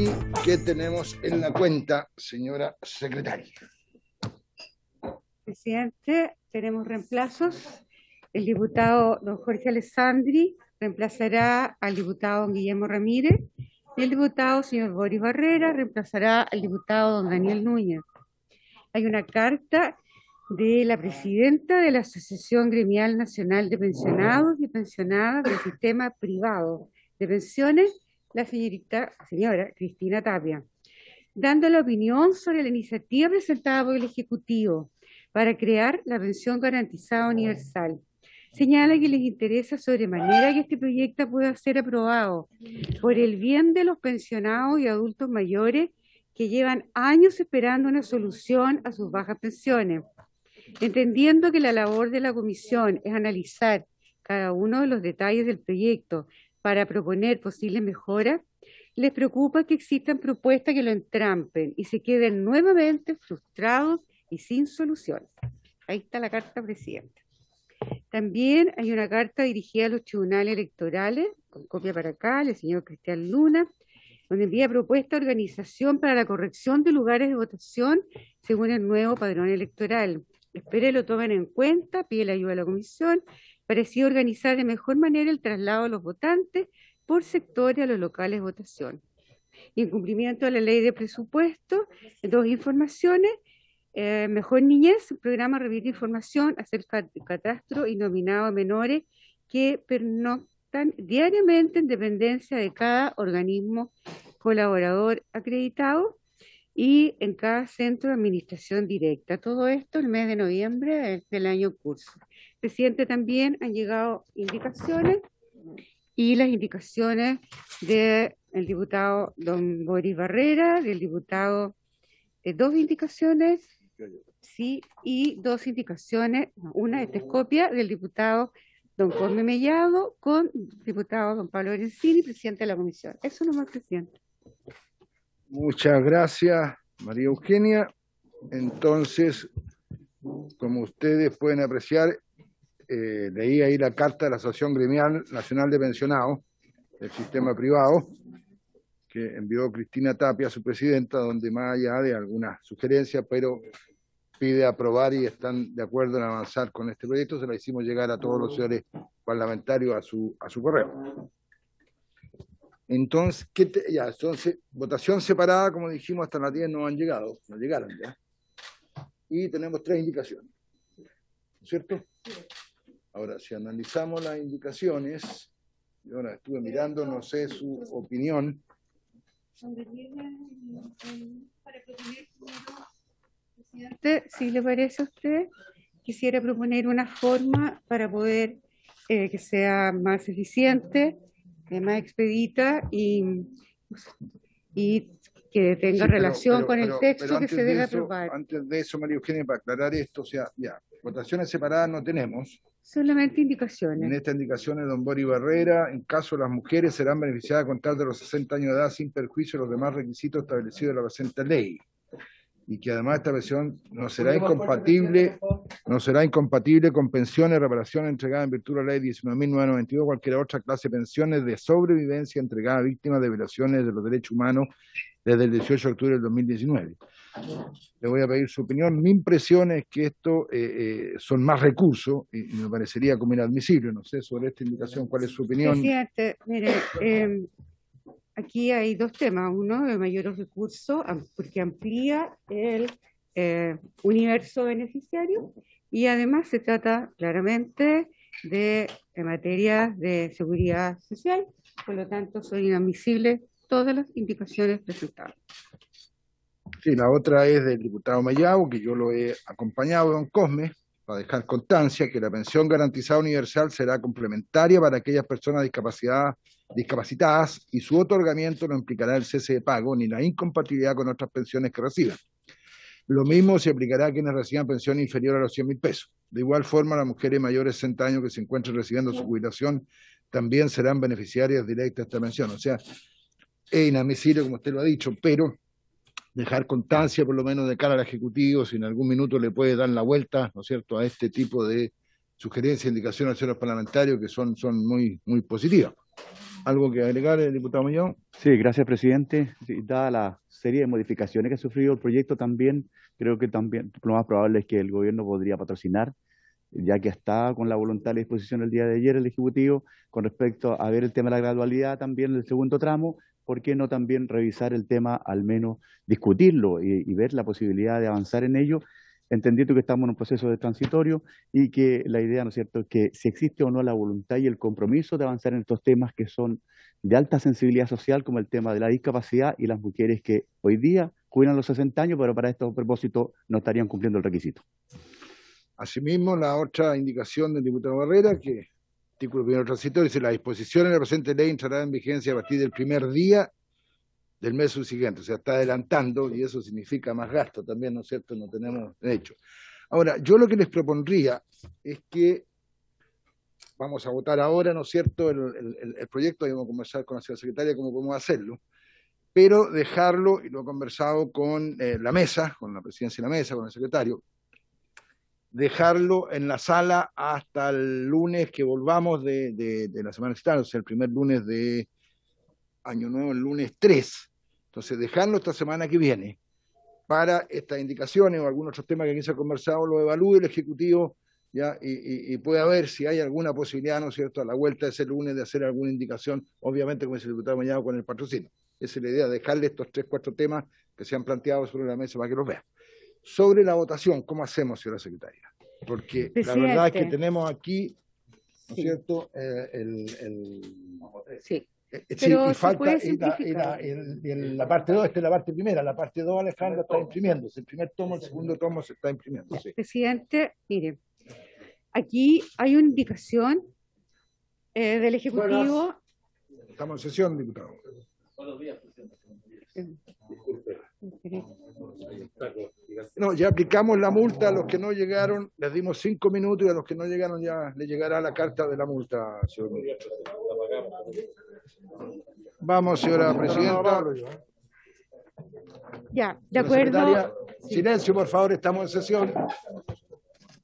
¿Y qué tenemos en la cuenta, señora secretaria? Presidente, tenemos reemplazos. El diputado don Jorge Alessandri reemplazará al diputado don Guillermo Ramírez y el diputado señor Boris Barrera reemplazará al diputado don Daniel Núñez. Hay una carta de la presidenta de la Asociación Gremial Nacional de Pensionados y Pensionadas del Sistema Privado de Pensiones, la señora Cristina Tapia, dando la opinión sobre la iniciativa presentada por el Ejecutivo para crear la Pensión Garantizada Universal. Señala que les interesa sobremanera que este proyecto pueda ser aprobado por el bien de los pensionados y adultos mayores que llevan años esperando una solución a sus bajas pensiones, entendiendo que la labor de la Comisión es analizar cada uno de los detalles del proyecto para proponer posibles mejoras. Les preocupa que existan propuestas que lo entrampen y se queden nuevamente frustrados y sin solución. Ahí está la carta, presidente. También hay una carta dirigida a los tribunales electorales, con copia para acá, el señor Cristian Luna, donde envía propuesta de organización para la corrección de lugares de votación según el nuevo padrón electoral. Espero lo tomen en cuenta, pide la ayuda de la comisión, para así organizar de mejor manera el traslado de los votantes por sectores a los locales de votación. Y en cumplimiento de la ley de presupuesto, dos informaciones. Mejor Niñez, programa revivir información acerca del catastro y nominado a menores que pernoctan diariamente en dependencia de cada organismo colaborador acreditado y en cada centro de administración directa. Todo esto el mes de noviembre del año curso. Presidente, también han llegado indicaciones y las indicaciones del diputado don Boris Barrera, del diputado, dos indicaciones. Sí, y dos indicaciones, una esta es copia del diputado don Jorge Mellado con diputado don Pablo Arencini, presidente de la comisión. Eso nomás, presidente. Muchas gracias, María Eugenia. Entonces, como ustedes pueden apreciar, leí ahí la carta de la Asociación Gremial Nacional de Pensionados del Sistema Privado, que envió Cristina Tapia, su presidenta, donde más allá de algunas sugerencias, pero pide aprobar y están de acuerdo en avanzar con este proyecto. Se la hicimos llegar a todos los señores parlamentarios a su correo. Entonces, entonces, votación separada, como dijimos, hasta las 10 no han llegado, no llegaron ya. Y tenemos tres indicaciones, ¿no es cierto? Ahora, si analizamos las indicaciones, yo ahora estuve mirando, no sé su opinión. Presidente, si le parece a usted, quisiera proponer una forma para poder que sea más eficiente, más expedita y que tenga relación con el texto que se debe aprobar. Antes de eso, María Eugenia, para aclarar esto, o sea, ya, votaciones separadas no tenemos. Solamente indicaciones. En estas indicaciones, don Boris Barrera, en caso de las mujeres, serán beneficiadas con tal de los 60 años de edad sin perjuicio de los demás requisitos establecidos en la presente ley. Y que además esta pensión no será incompatible con pensiones, reparaciones entregadas en virtud de la ley 19.992, cualquier otra clase de pensiones de sobrevivencia entregada a víctimas de violaciones de los derechos humanos desde el 18 de octubre del 2019. Le voy a pedir su opinión. Mi impresión es que esto son más recursos y me parecería como inadmisible. No sé sobre esta indicación cuál es su opinión. Presidente, mire, aquí hay dos temas. Uno, de mayores recursos, porque amplía el universo beneficiario y además se trata claramente de materias de seguridad social. Por lo tanto, son inadmisibles todas las indicaciones presentadas. Sí, la otra es del diputado Mayau, que yo lo he acompañado, don Cosme, para dejar constancia que la pensión garantizada universal será complementaria para aquellas personas discapacitadas y su otorgamiento no implicará el cese de pago ni la incompatibilidad con otras pensiones que reciban. Lo mismo se aplicará a quienes reciban pensión inferior a los 100.000 pesos. De igual forma, las mujeres mayores de 60 años que se encuentren recibiendo su jubilación también serán beneficiarias directas de esta pensión. O sea, es inadmisible, como usted lo ha dicho, pero dejar constancia por lo menos de cara al Ejecutivo, si en algún minuto le puede dar la vuelta, ¿no es cierto?, a este tipo de sugerencias e indicaciones a los parlamentarios que son muy, muy positivas. ¿Algo que agregar, el diputado Millón? Sí, gracias, presidente. Dada la serie de modificaciones que ha sufrido el proyecto también, creo que también lo más probable es que el gobierno podría patrocinar, ya que está con la voluntad a la disposición el día de ayer el Ejecutivo, con respecto a ver el tema de la gradualidad también en el segundo tramo. ¿Por qué no también revisar el tema, al menos discutirlo y ver la posibilidad de avanzar en ello? Entendiendo que estamos en un proceso de transitorio y que la idea, ¿no es cierto?, que si existe o no la voluntad y el compromiso de avanzar en estos temas que son de alta sensibilidad social, como el tema de la discapacidad y las mujeres que hoy día cuidan los 60 años, pero para estos propósitos no estarían cumpliendo el requisito. Asimismo, la otra indicación del diputado Barrera, que artículo primero transitorio, dice: la disposición en la presente ley entrará en vigencia a partir del primer día del mes subsiguiente. O sea, está adelantando y eso significa más gasto también, ¿no es cierto? No tenemos derecho. Ahora, yo lo que les propondría es que vamos a votar ahora, ¿no es cierto?, el proyecto, y vamos a conversar con la señora secretaria cómo podemos hacerlo, pero dejarlo, y lo he conversado con la mesa, con la presidencia de la mesa, con el secretario, dejarlo en la sala hasta el lunes que volvamos de la semana extra, o sea, el primer lunes de Año Nuevo, el lunes 3. Entonces, dejarlo esta semana que viene para estas indicaciones o algunos otros temas que aquí se ha conversado, lo evalúe el Ejecutivo, ¿ya? Y pueda ver si hay alguna posibilidad, ¿no es cierto?, a la vuelta de ese lunes de hacer alguna indicación, obviamente, como dice el diputado Mayau, con el patrocinio. Esa es la idea, dejarle estos 3 o 4 temas que se han planteado sobre la mesa para que los vean. Sobre la votación, ¿cómo hacemos, señora secretaria? Porque presidente, la verdad es que tenemos aquí, ¿no es cierto?, sí. Pero y falta en la parte 2, esta es la parte primera, la parte 2, Alejandra, está imprimiéndose, el primer tomo, el segundo tomo se está imprimiendo. Sí. Presidente, mire, aquí hay una indicación del Ejecutivo. Estamos en sesión, diputado. Buenos días, presidente. Disculpe. No, ya aplicamos la multa a los que no llegaron, les dimos 5 minutos y a los que no llegaron ya les llegará la carta de la multa, señor. Vamos, señora presidenta. Ya, de acuerdo. Silencio, por favor, estamos en sesión.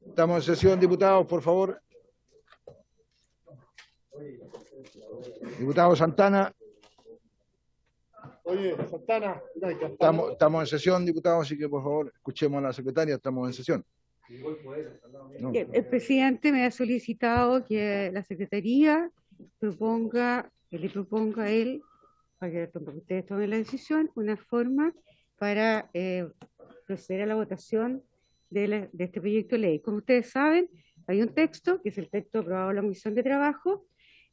Estamos en sesión, diputados, por favor. Diputado Santana. Oye, Santana, estamos en sesión, diputados, así que por favor escuchemos a la secretaria, estamos en sesión. No. El presidente me ha solicitado que la secretaría le proponga a él, para que ustedes tomen la decisión, una forma para proceder a la votación de este proyecto de ley. Como ustedes saben, hay un texto, que es el texto aprobado por la Comisión de Trabajo,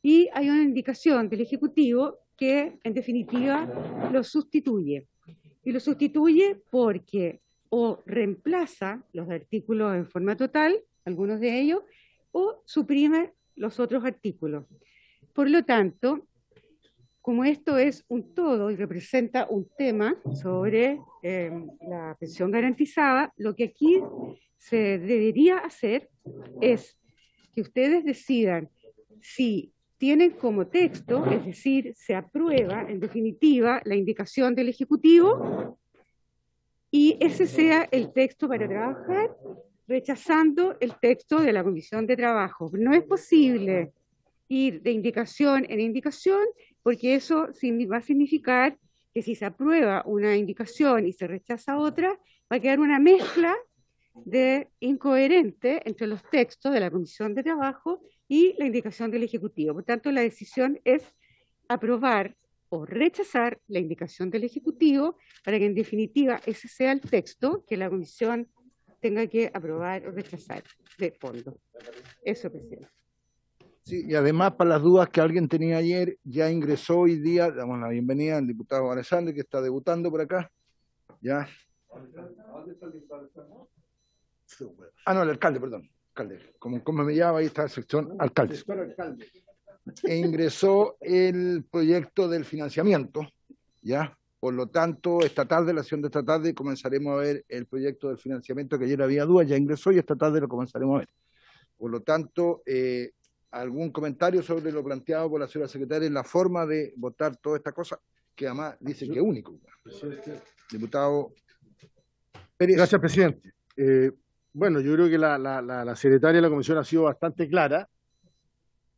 y hay una indicación del Ejecutivo que en definitiva lo sustituye. Y lo sustituye porque o reemplaza los artículos en forma total, algunos de ellos, o suprime los otros artículos. Por lo tanto, como esto es un todo y representa un tema sobre la pensión garantizada, lo que aquí se debería hacer es que ustedes decidan si tienen como texto, es decir, se aprueba en definitiva la indicación del Ejecutivo y ese sea el texto para trabajar, rechazando el texto de la Comisión de Trabajo. No es posible ir de indicación en indicación porque eso va a significar que si se aprueba una indicación y se rechaza otra, va a quedar una mezcla de incoherente entre los textos de la Comisión de Trabajo y la indicación del Ejecutivo. Por tanto, la decisión es aprobar o rechazar la indicación del Ejecutivo para que en definitiva ese sea el texto que la Comisión tenga que aprobar o rechazar de fondo. Eso, presidente. Sí, y además, para las dudas que alguien tenía ayer, ya ingresó hoy día, damos la bienvenida al diputado Alessandri, que está debutando por acá. Ya. ¿Dónde está el diputado Alessandri? Ah, no, el alcalde, perdón. Alcalde, como me llama, ahí está la sección alcaldes. E ingresó el proyecto del financiamiento, ¿ya? Por lo tanto, esta tarde, la sesión de esta tarde, comenzaremos a ver el proyecto del financiamiento que ayer había dudas, ya ingresó y esta tarde lo comenzaremos a ver. Por lo tanto, ¿algún comentario sobre lo planteado por la señora secretaria en la forma de votar toda esta cosa? Que además dice que es único. Diputado Pérez. Gracias, presidente. Bueno, yo creo que la secretaria de la Comisión ha sido bastante clara.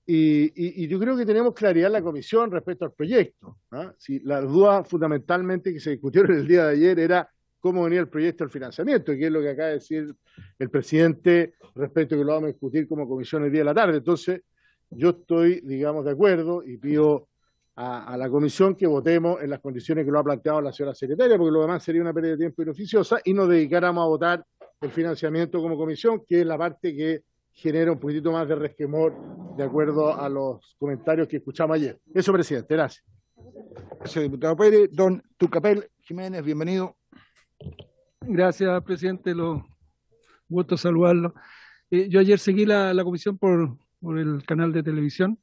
Y yo creo que tenemos claridad en la comisión respecto al proyecto, ¿no? Si las dudas fundamentalmente que se discutieron el día de ayer era cómo venía el proyecto del financiamiento, que es lo que acaba de decir el presidente respecto a que lo vamos a discutir como comisión el día de la tarde. Entonces, yo estoy, digamos, de acuerdo y pido a la comisión que votemos en las condiciones que lo ha planteado la señora secretaria, porque lo demás sería una pérdida de tiempo inoficiosa, y nos dedicáramos a votar el financiamiento como comisión, que es la parte que genera un poquitito más de resquemor de acuerdo a los comentarios que escuchamos ayer. Eso, presidente, gracias. Gracias, diputado Pérez. Don Tucapel Jiménez, bienvenido. Gracias, presidente. Lo gusto saludarlo. Yo ayer seguí la comisión por el canal de televisión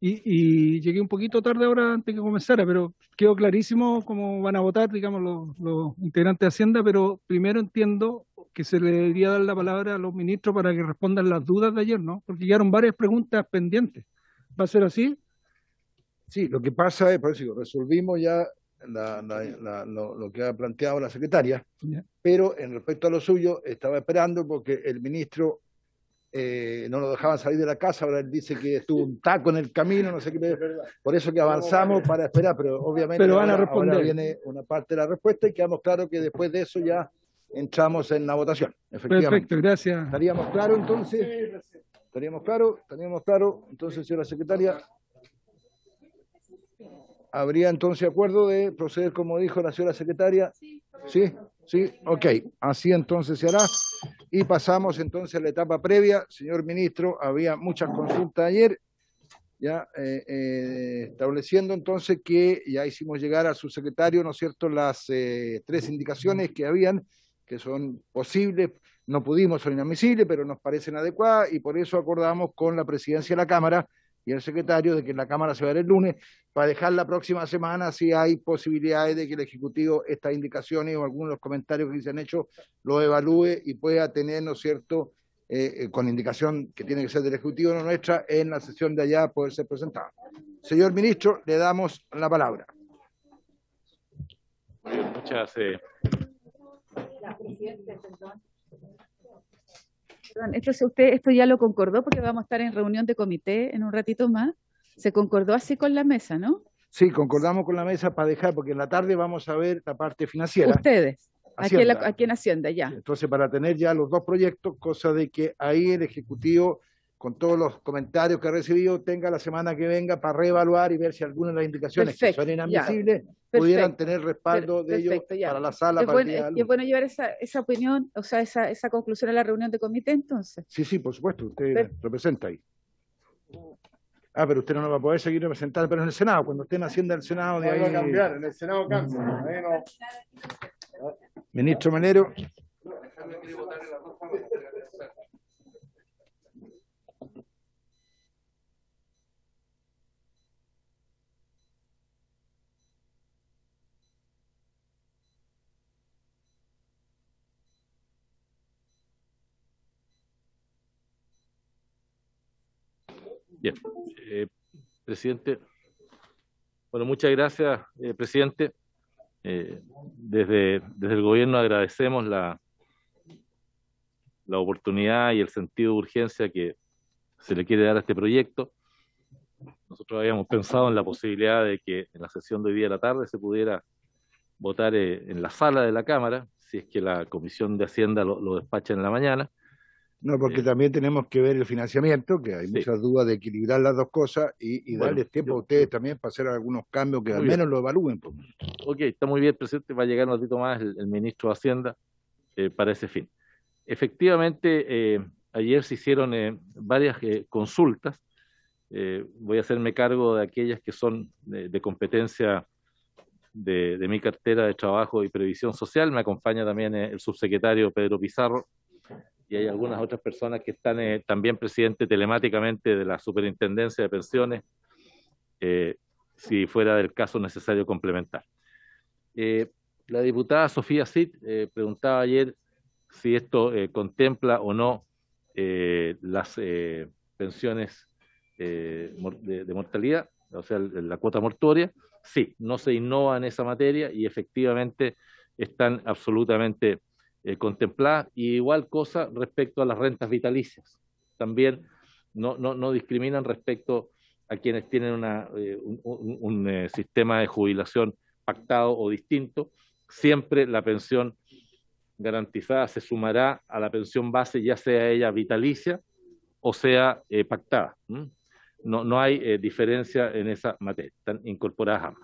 y llegué un poquito tarde ahora antes que comenzara, pero quedó clarísimo cómo van a votar, digamos, los integrantes de Hacienda, pero primero entiendo que se le debería dar la palabra a los ministros para que respondan las dudas de ayer, ¿no? Porque llegaron varias preguntas pendientes. ¿Va a ser así? Sí, lo que pasa es, por eso resolvimos ya lo que ha planteado la secretaria, ¿ya? Pero en respecto a lo suyo, estaba esperando porque el ministro no lo dejaban salir de la casa, ahora él dice que estuvo un taco en el camino, no sé qué. Por eso que avanzamos para esperar, pero obviamente pero van a responder. Ahora viene una parte de la respuesta y quedamos claro que después de eso ya entramos en la votación, efectivamente. Perfecto, gracias. ¿Estaríamos claros entonces? ¿Estaríamos claros? Entonces, señora secretaria, ¿habría entonces acuerdo de proceder como dijo la señora secretaria? Sí, sí, ok. Así entonces se hará. Y pasamos entonces a la etapa previa. Señor ministro, había muchas consultas ayer, ya estableciendo entonces que ya hicimos llegar a su secretario, ¿no es cierto?, las tres indicaciones que habían, que son posibles, no pudimos, son inadmisibles, pero nos parecen adecuadas, y por eso acordamos con la presidencia de la Cámara y el secretario de que la Cámara se va a ver el lunes, para dejar la próxima semana si hay posibilidades de que el Ejecutivo estas indicaciones o algunos de los comentarios que se han hecho los evalúe y pueda tener, ¿no es cierto?, con indicación que tiene que ser del Ejecutivo, no nuestra, en la sesión de allá poder ser presentada. Señor ministro, le damos la palabra. Muchas gracias. Perdón, esto ya lo concordó porque vamos a estar en reunión de comité en un ratito más. Se concordó así con la mesa, ¿no? Sí, concordamos con la mesa para dejar, porque en la tarde vamos a ver la parte financiera. Ustedes, aquí en Hacienda, ya. Entonces, para tener ya los dos proyectos, cosa de que ahí el Ejecutivo, con todos los comentarios que ha recibido, tenga la semana que venga para reevaluar y ver si algunas de las indicaciones perfecto, que son inadmisibles pudieran tener respaldo de ellos para la sala. Es bueno llevar esa opinión, o sea, esa conclusión a la reunión de comité, entonces. Sí, sí, por supuesto, usted representa ahí. Ah, pero usted no va a poder seguir representando, pero en el Senado, cuando esté en Hacienda del Senado de ahí... No va a cambiar, en el Senado cambia. Ministro Manero. Bien, presidente. Bueno, muchas gracias, presidente. Desde el gobierno agradecemos la oportunidad y el sentido de urgencia que se le quiere dar a este proyecto. Nosotros habíamos pensado en la posibilidad de que en la sesión de hoy día de la tarde se pudiera votar en la sala de la Cámara, si es que la Comisión de Hacienda lo despacha en la mañana. No, porque también tenemos que ver el financiamiento, que hay muchas dudas de equilibrar las dos cosas y darles tiempo a ustedes también para hacer algunos cambios que al menos lo evalúen. Pues. Ok, está muy bien, presidente. Va a llegar un ratito más el ministro de Hacienda para ese fin. Efectivamente, ayer se hicieron varias consultas. Voy a hacerme cargo de aquellas que son de competencia de mi cartera de Trabajo y Previsión Social. Me acompaña también el subsecretario Pedro Pizarro. Y hay algunas otras personas que están también presidente telemáticamente de la Superintendencia de Pensiones, si fuera del caso necesario complementar. La diputada Sofía Cid preguntaba ayer si esto contempla o no las pensiones de mortalidad, o sea, la cuota mortuoria. Sí, no se innova en esa materia y efectivamente están absolutamente... contemplar, y igual cosa respecto a las rentas vitalicias. También no discriminan respecto a quienes tienen un sistema de jubilación pactado o distinto. Siempre la pensión garantizada se sumará a la pensión base, ya sea ella vitalicia o sea pactada. No hay diferencia en esa materia, están incorporadas ambas.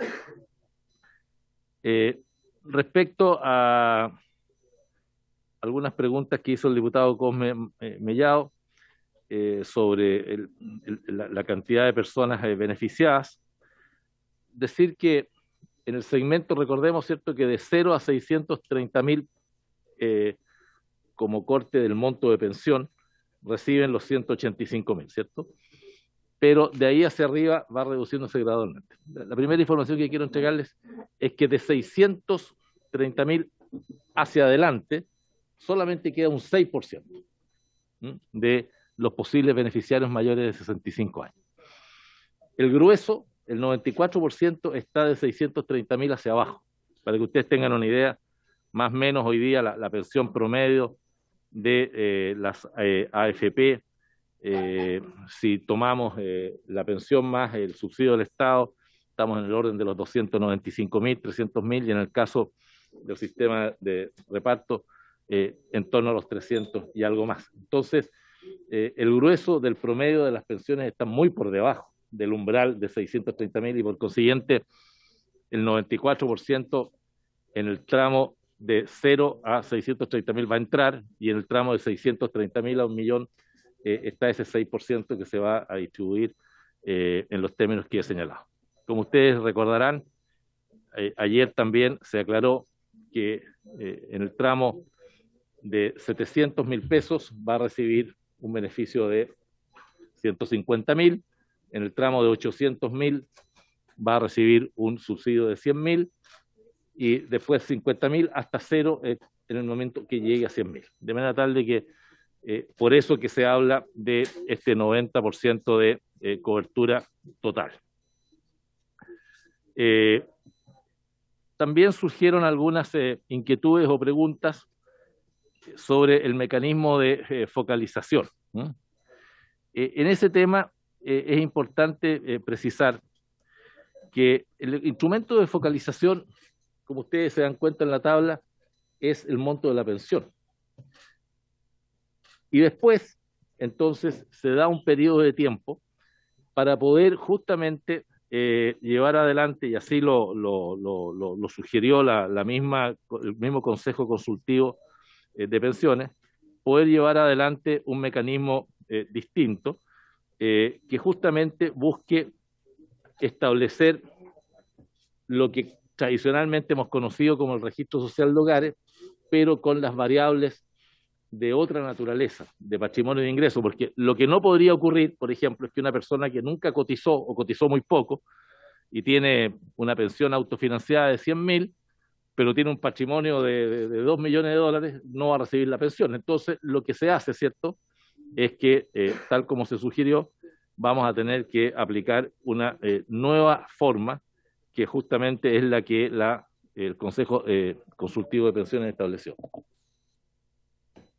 Respecto a algunas preguntas que hizo el diputado Cosme Mellado sobre la cantidad de personas beneficiadas, decir que en el segmento, recordemos, ¿cierto?, que de 0 a 630.000 como corte del monto de pensión, reciben los 185.000, ¿cierto? Pero de ahí hacia arriba va reduciéndose gradualmente. La primera información que quiero entregarles es que de 630.000 hacia adelante, solamente queda un 6% de los posibles beneficiarios mayores de 65 años. El grueso, el 94%, está de 630.000 hacia abajo. Para que ustedes tengan una idea, más o menos hoy día la pensión promedio de las AFP, si tomamos la pensión más el subsidio del Estado, estamos en el orden de los 295.000, 300.000, y en el caso del sistema de reparto, en torno a los 300 y algo más. Entonces, el grueso del promedio de las pensiones está muy por debajo del umbral de 630.000, y por consiguiente, el 94% en el tramo de 0 a 630.000 va a entrar, y en el tramo de 630.000 a 1.000.000 está ese 6% que se va a distribuir en los términos que he señalado. Como ustedes recordarán, ayer también se aclaró que en el tramo de 700.000 pesos va a recibir un beneficio de 150.000, en el tramo de 800.000 va a recibir un subsidio de 100.000, y después 50.000 hasta cero en el momento que llegue a 100.000. De manera tal de que, por eso que se habla de este 90% de cobertura total. También surgieron algunas inquietudes o preguntas sobre el mecanismo de focalización. En ese tema es importante precisar que el instrumento de focalización, como ustedes se dan cuenta en la tabla, es el monto de la pensión. Y después, entonces, se da un periodo de tiempo para poder justamente llevar adelante, y así lo sugirió el mismo Consejo Consultivo de Pensiones, poder llevar adelante un mecanismo distinto que justamente busque establecer lo que tradicionalmente hemos conocido como el Registro Social de Hogares, pero con las variables de otra naturaleza, de patrimonio de ingreso, porque lo que no podría ocurrir, por ejemplo, es que una persona que nunca cotizó o cotizó muy poco y tiene una pensión autofinanciada de 100.000, pero tiene un patrimonio de 2 millones de dólares, no va a recibir la pensión. Entonces, lo que se hace, ¿cierto?, es que, tal como se sugirió, vamos a tener que aplicar una nueva forma, que justamente es la que el Consejo Consultivo de Pensiones estableció.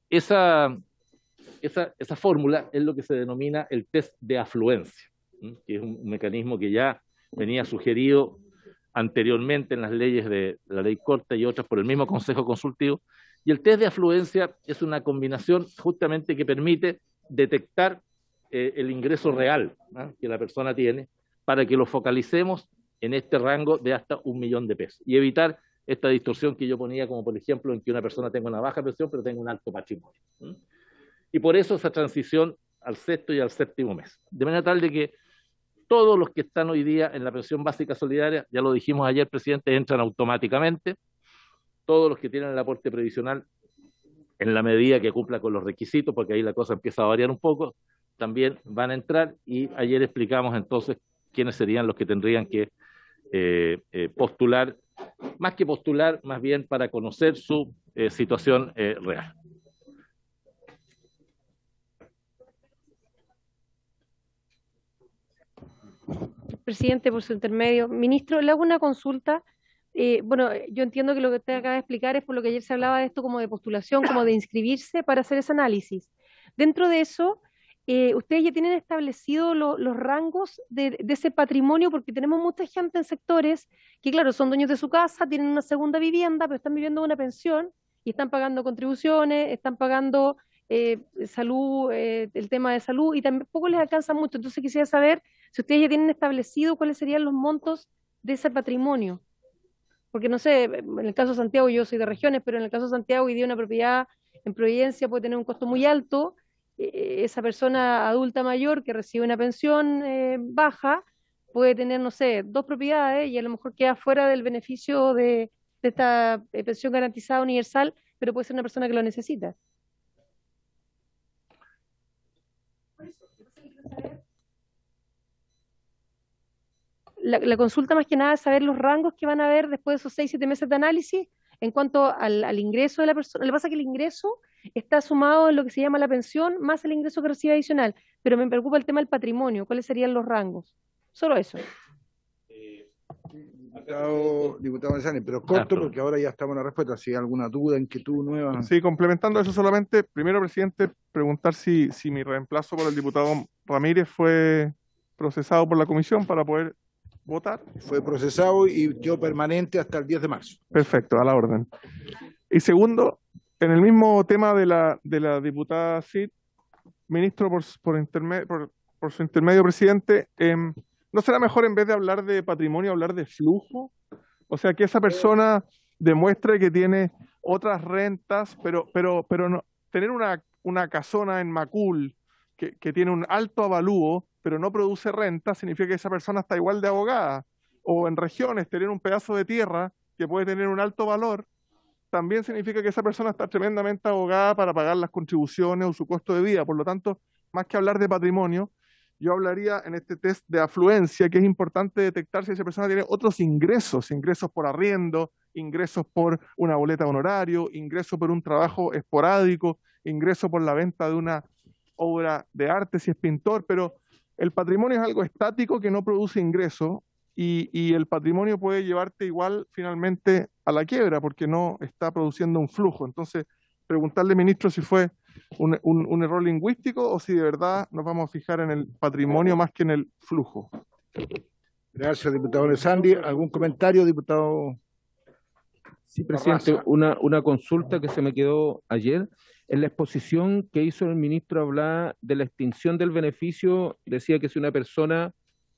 Esa fórmula es lo que se denomina el test de afluencia, ¿sí?, que es un mecanismo que ya venía sugerido anteriormente en las leyes de la ley corta y otras por el mismo Consejo Consultivo. Y el test de afluencia es una combinación justamente que permite detectar el ingreso real, ¿no?, que la persona tiene, para que lo focalicemos en este rango de hasta 1.000.000 de pesos y evitar esta distorsión que yo ponía, como por ejemplo en que una persona tenga una baja pensión pero tenga un alto patrimonio. ¿Sí? Y por eso esa transición al sexto y al séptimo mes. De manera tal de que todos los que están hoy día en la pensión básica solidaria, ya lo dijimos ayer, presidente, entran automáticamente. Todos los que tienen el aporte previsional, en la medida que cumpla con los requisitos, porque ahí la cosa empieza a variar un poco, también van a entrar, y ayer explicamos entonces quiénes serían los que tendrían que postular, más que postular, más bien para conocer su situación real. Presidente, por su intermedio. Ministro, le hago una consulta. Bueno, yo entiendo que lo que usted acaba de explicar es por lo que ayer se hablaba de esto como de postulación, como de inscribirse para hacer ese análisis. Dentro de eso, ustedes ya tienen establecido los rangos de ese patrimonio, porque tenemos mucha gente en sectores que, claro, son dueños de su casa, tienen una segunda vivienda, pero están viviendo una pensión y están pagando contribuciones, están pagando salud, el tema de salud, y tampoco les alcanza mucho. Entonces quisiera saber si ustedes ya tienen establecido cuáles serían los montos de ese patrimonio. Porque no sé, en el caso de Santiago, yo soy de regiones, pero en el caso de Santiago y de una propiedad en Providencia puede tener un costo muy alto. Esa persona adulta mayor que recibe una pensión baja puede tener, no sé, dos propiedades y a lo mejor queda fuera del beneficio de esta pensión garantizada universal, pero puede ser una persona que lo necesita. La consulta más que nada es saber los rangos que van a haber después de esos 6-7 meses de análisis en cuanto al ingreso de la persona. Lo que pasa es que el ingreso está sumado en lo que se llama la pensión más el ingreso que recibe adicional, pero me preocupa el tema del patrimonio, ¿cuáles serían los rangos? Solo eso. Diputado Alessandri, pero corto porque ahora ya estamos en la respuesta, si hay alguna duda, inquietud nueva. Sí, complementando eso solamente, primero, presidente, preguntar si mi reemplazo por el diputado Ramírez fue procesado por la comisión para poder votar. Fue procesado y yo permanente hasta el 10 de marzo. Perfecto, a la orden. Y segundo, en el mismo tema de la diputada Cid, ministro, por su intermedio, presidente, ¿no será mejor, en vez de hablar de patrimonio, hablar de flujo? O sea, que esa persona demuestre que tiene otras rentas, pero no, tener una casona en Macul que tiene un alto avalúo, pero no produce renta, significa que esa persona está igual de abogada. O en regiones, tener un pedazo de tierra que puede tener un alto valor, también significa que esa persona está tremendamente abogada para pagar las contribuciones o su costo de vida. Por lo tanto, más que hablar de patrimonio, yo hablaría en este test de afluencia, que es importante detectar si esa persona tiene otros ingresos, ingresos por arriendo, ingresos por una boleta de honorario, ingresos por un trabajo esporádico, ingresos por la venta de una obra de arte, si es pintor, pero el patrimonio es algo estático que no produce ingreso y el patrimonio puede llevarte igual finalmente a la quiebra porque no está produciendo un flujo. Entonces, preguntarle, ministro, si fue un error lingüístico o si de verdad nos vamos a fijar en el patrimonio más que en el flujo. Gracias, diputado Alessandri. ¿Algún comentario, diputado? Sí, presidente, una consulta que se me quedó ayer. En la exposición que hizo el ministro hablaba de la extinción del beneficio, decía que si una persona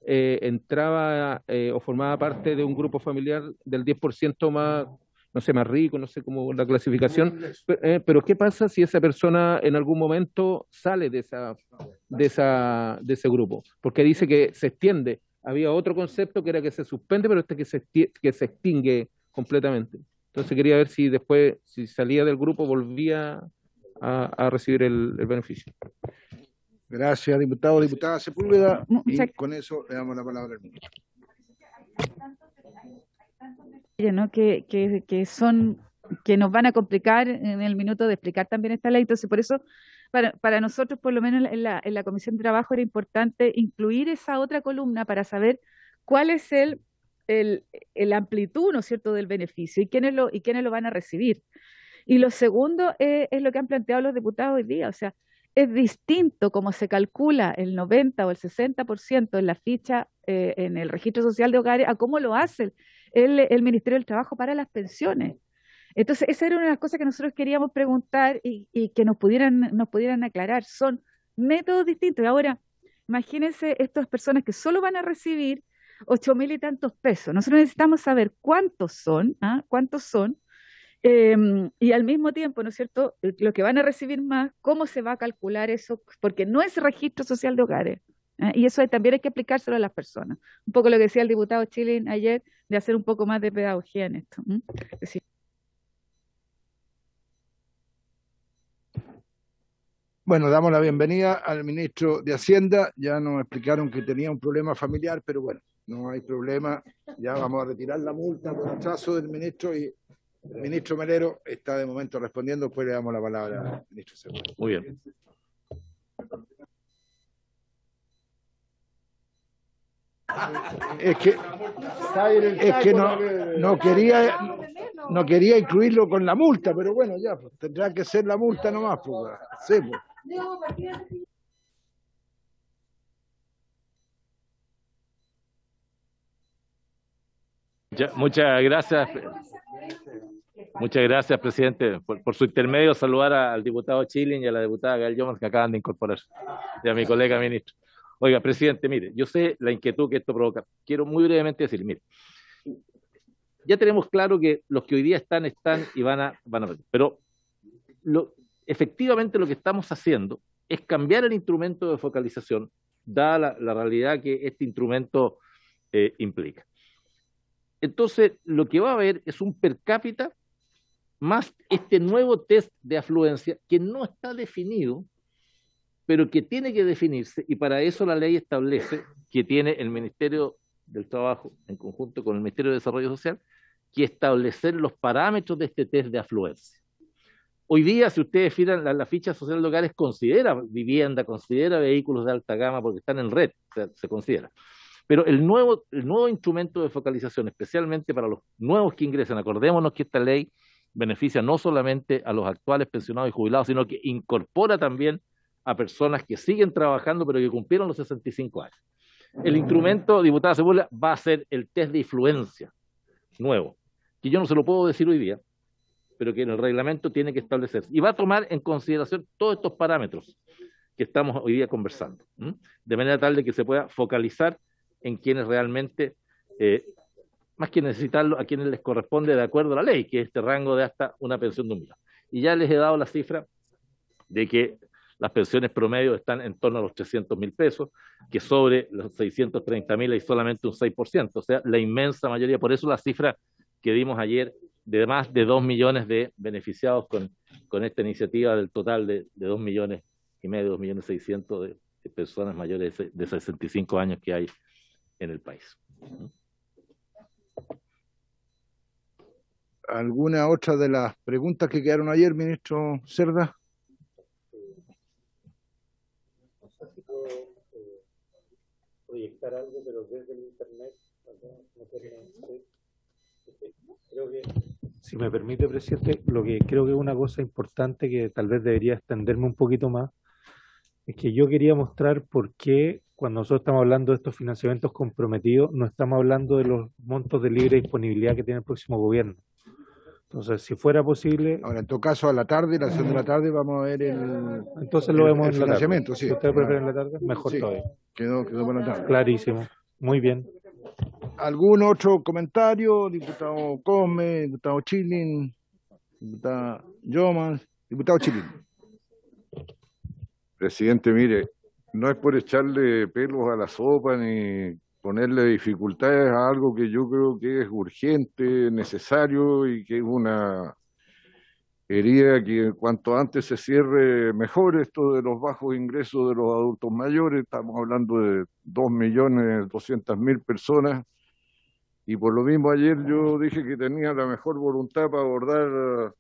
entraba o formaba parte de un grupo familiar del 10% más, no sé, más rico, no sé cómo la clasificación, pero ¿qué pasa si esa persona en algún momento sale de ese grupo? Porque dice que se extiende. Había otro concepto que era que se suspende, pero este que se extingue completamente. Entonces quería ver si después, si salía del grupo, volvía a recibir el beneficio. Gracias, diputado. Diputada Sepúlveda, y con eso le damos la palabra al ministro. ¿No? Que nos van a complicar en el minuto de explicar también esta ley. Entonces, por eso, para nosotros, por lo menos en la Comisión de Trabajo, era importante incluir esa otra columna para saber cuál es el amplitud, ¿no es cierto?, del beneficio y quiénes lo van a recibir. Y lo segundo es lo que han planteado los diputados hoy día, o sea, es distinto como se calcula el 90 o el 60% en la ficha en el Registro Social de Hogares a cómo lo hace el Ministerio del Trabajo para las pensiones. Entonces, esa era una de las cosas que nosotros queríamos preguntar y que nos pudieran aclarar. Son métodos distintos. Ahora, imagínense estas personas que solo van a recibir 8.000 y tantos pesos. Nosotros necesitamos saber cuántos son, ¿ah? Cuántos son, y al mismo tiempo, ¿no es cierto?, lo que van a recibir más, cómo se va a calcular eso, porque no es Registro Social de Hogares, ¿eh? Y eso también hay que explicárselo a las personas. Un poco lo que decía el diputado Chilin ayer, de hacer un poco más de pedagogía en esto. ¿Eh? Es decir, bueno, damos la bienvenida al ministro de Hacienda. Ya nos explicaron que tenía un problema familiar, pero bueno, no hay problema. Ya vamos a retirar la multa por atraso del ministro y el ministro Melero está de momento respondiendo. Después le damos la palabra al ministro Segura. Muy bien. Es que no quería incluirlo con la multa, pero bueno, ya, pues, tendrá que ser la multa nomás, pues. Sí, pues. Muchas gracias. Muchas gracias, presidente. Por su intermedio, saludar al diputado Chilin y a la diputada Gael que acaban de incorporarse, y a mi colega ministro. Oiga, presidente, mire, yo sé la inquietud que esto provoca. Quiero muy brevemente decir, mire, ya tenemos claro que los que hoy día están y van a pero efectivamente lo que estamos haciendo es cambiar el instrumento de focalización, dada la realidad que este instrumento implica. Entonces, lo que va a haber es un per cápita más este nuevo test de afluencia que no está definido, pero que tiene que definirse, y para eso la ley establece que tiene el Ministerio del Trabajo, en conjunto con el Ministerio de Desarrollo Social, que establecer los parámetros de este test de afluencia. Hoy día, si ustedes miran la ficha social de hogares, considera vivienda, considera vehículos de alta gama, porque están en red, se considera. Pero el nuevo instrumento de focalización, especialmente para los nuevos que ingresan, acordémonos que esta ley beneficia no solamente a los actuales pensionados y jubilados, sino que incorpora también a personas que siguen trabajando, pero que cumplieron los 65 años. El instrumento, diputada Cebolla, va a ser el test de afluencia nuevo, que yo no se lo puedo decir hoy día, pero que en el reglamento tiene que establecerse. Y va a tomar en consideración todos estos parámetros que estamos hoy día conversando, ¿m? De manera tal de que se pueda focalizar en quienes realmente, más que necesitarlo, a quienes les corresponde de acuerdo a la ley, que es este rango de hasta una pensión de un millón. Y ya les he dado la cifra de que las pensiones promedio están en torno a los 300.000 pesos, que sobre los 630.000 hay solamente un 6%, o sea, la inmensa mayoría. Por eso la cifra que dimos ayer de más de 2 millones de beneficiados con esta iniciativa, del total de 2 millones y medio, 2 millones 600 de personas mayores de 65 años que hay en el país. ¿Alguna otra de las preguntas que quedaron ayer, ministro Cerda? No sé si puedo proyectar algo, pero desde el internet, creo que... Si me permite, presidente, lo que creo que es una cosa importante que tal vez debería extenderme un poquito más, es que yo quería mostrar por qué cuando nosotros estamos hablando de estos financiamientos comprometidos, no estamos hablando de los montos de libre disponibilidad que tiene el próximo gobierno. Entonces, si fuera posible... Ahora, en todo caso, a la tarde, la sesión de la tarde, vamos a ver el... Entonces lo vemos en la tarde. Sí. ¿Usted prefiere en la tarde? Mejor sí, todavía. Quedó para la tarde. Clarísimo. Muy bien. ¿Algún otro comentario? Diputado Cosme, diputado Chilin, diputada Yomas, diputado Chilin. Presidente, mire, no es por echarle pelos a la sopa ni ponerle dificultades a algo que yo creo que es urgente, necesario y que es una herida que cuanto antes se cierre mejor. Esto de los bajos ingresos de los adultos mayores, estamos hablando de 2.200.000 personas, y por lo mismo ayer yo dije que tenía la mejor voluntad para abordar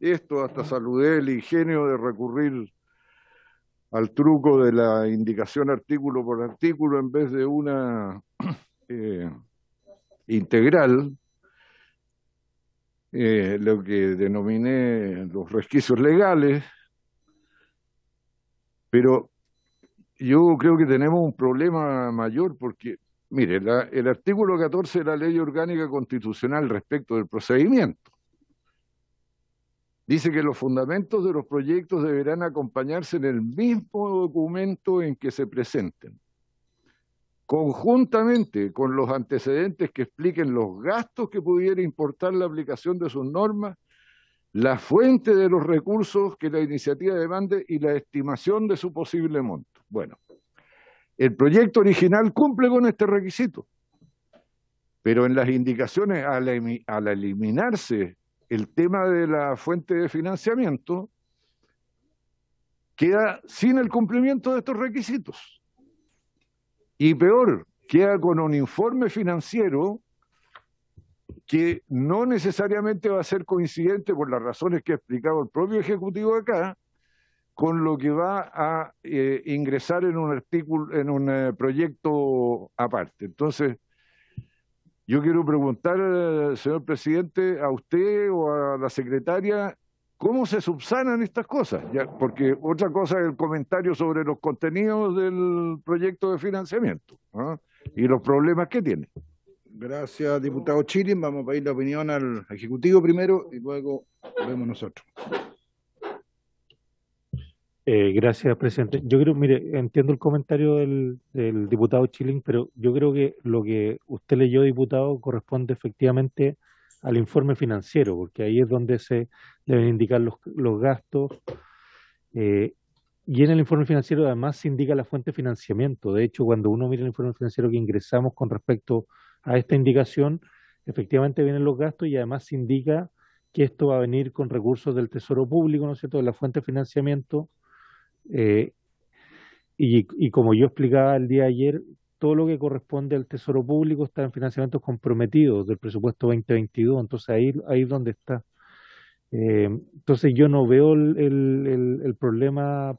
esto, hasta saludé el ingenio de recurrir al truco de la indicación artículo por artículo en vez de una integral, lo que denominé los resquicios legales. Pero yo creo que tenemos un problema mayor porque, mire, el artículo 14 de la Ley Orgánica Constitucional respecto del procedimiento dice que los fundamentos de los proyectos deberán acompañarse en el mismo documento en que se presenten, conjuntamente con los antecedentes que expliquen los gastos que pudiera importar la aplicación de sus normas, la fuente de los recursos que la iniciativa demande y la estimación de su posible monto. Bueno, el proyecto original cumple con este requisito, pero en las indicaciones, al eliminarse el tema de la fuente de financiamiento, queda sin el cumplimiento de estos requisitos. Y peor, queda con un informe financiero que no necesariamente va a ser coincidente, por las razones que ha explicado el propio Ejecutivo acá, con lo que va a ingresar en un artículo, en un proyecto aparte. Entonces, yo quiero preguntar, señor presidente, a usted o a la secretaria, ¿cómo se subsanan estas cosas? Ya, porque otra cosa es el comentario sobre los contenidos del proyecto de financiamiento, ¿no? Y los problemas que tiene. Gracias, diputado Chilin. Vamos a pedir la opinión al Ejecutivo primero y luego vemos nosotros. Gracias, presidente. Yo creo, mire, entiendo el comentario del diputado Chilin, pero yo creo que lo que usted leyó, diputado, corresponde efectivamente al informe financiero, porque ahí es donde se deben indicar los gastos. Y en el informe financiero además se indica la fuente de financiamiento. De hecho, cuando uno mira el informe financiero que ingresamos con respecto a esta indicación, efectivamente vienen los gastos y además se indica que esto va a venir con recursos del Tesoro Público, ¿no es cierto?, de la fuente de financiamiento. Y como yo explicaba el día de ayer, todo lo que corresponde al Tesoro Público está en financiamientos comprometidos del presupuesto 2022. Entonces ahí es donde está. Entonces yo no veo el problema.